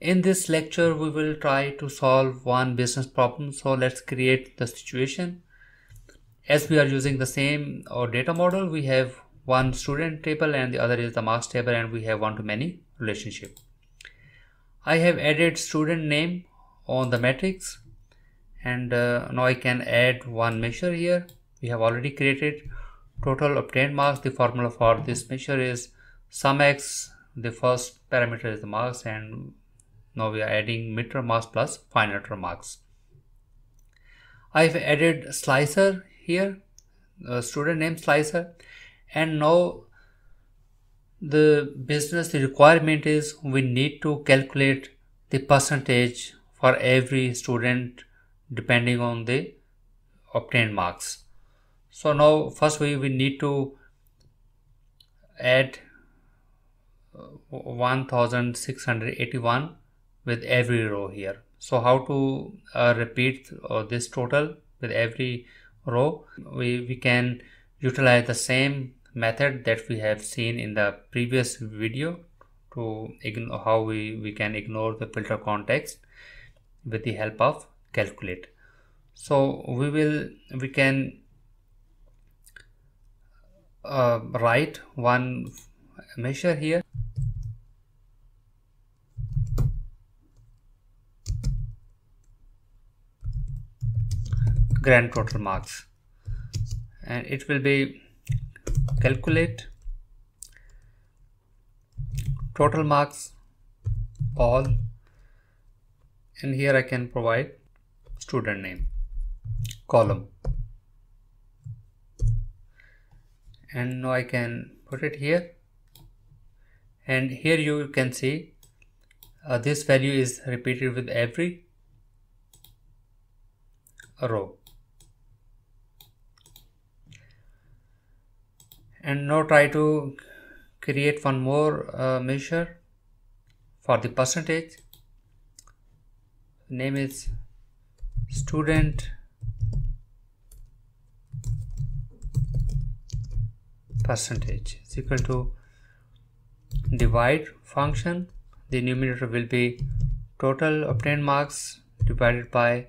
In this lecture, we will try to solve one business problem. So let's create the situation. As we are using the same data model, we have one student table and the other is the marks table, and we have one-to-many relationship. I have added student name on the matrix, and now I can add one measure here. We have already created total obtained marks. The formula for this measure is SUMX. The first parameter is the marks, and now we are adding midterm marks plus final term marks. I've added slicer here, student name slicer, and now the business requirement is we need to calculate the percentage for every student depending on the obtained marks. So now first we need to add 1681 with every row here. So how to repeat this total with every row? We can utilize the same method that we have seen in the previous video to ignore how we can ignore the filter context with the help of calculate. So we can write one measure here. Grand total marks, and it will be calculate total marks all, and here I can provide student name column, and now I can put it here, and here you can see this value is repeated with every row. And now try to create one more measure for the percentage. Name is student percentage is equal to divide function. The numerator will be total obtained marks divided by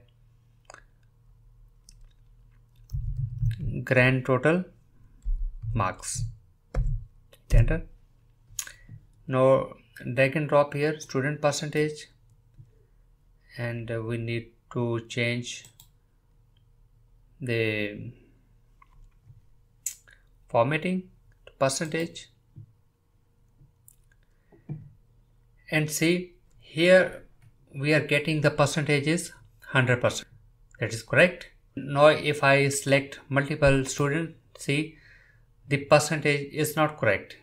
grand total marks. Hit enter. Now drag and drop here student percentage, and we need to change the formatting to percentage, and see here we are getting the percentages 100%. That is correct. Now if I select multiple students, see the percentage is not correct.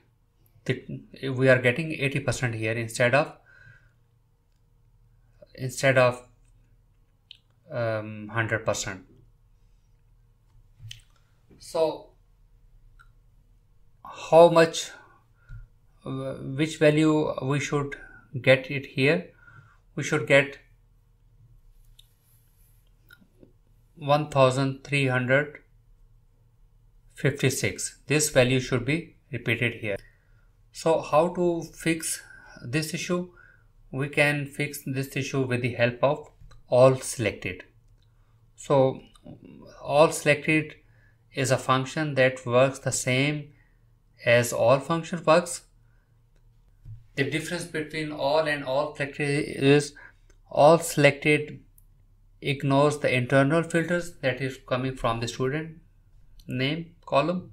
We are getting 80% here instead of 100%. So how much, which value we should get it here? We should get 1356. This value should be repeated here. So how to fix this issue? We can fix this issue with the help of all selected. So all selected is a function that works the same as all function works. The difference between all and all selected is all selected ignores the internal filters that is coming from the student name column,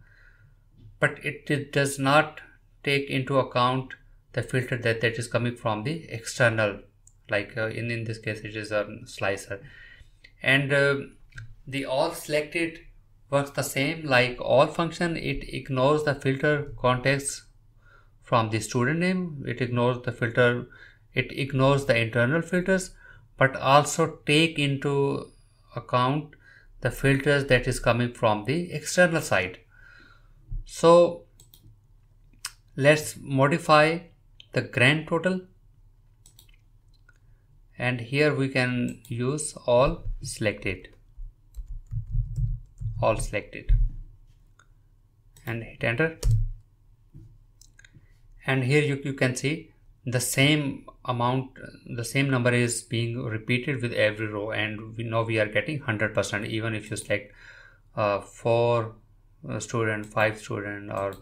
but it does not take into account the filter that is coming from the external, like in this case it is a slicer. And the all selected works the same like all function. It ignores the filter context from the student name, it ignores the internal filters, but also take into account the filters that is coming from the external side. So let's modify the grand total, and here we can use all selected, and hit enter, and here you can see the same amount, the same number is being repeated with every row, and we know we are getting 100%. Even if you select 4 student, 5 student, or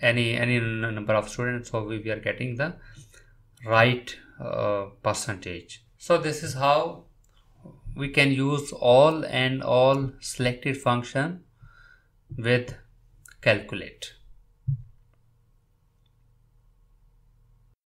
any number of students, so we are getting the right percentage. So this is how we can use all and all selected function with calculate.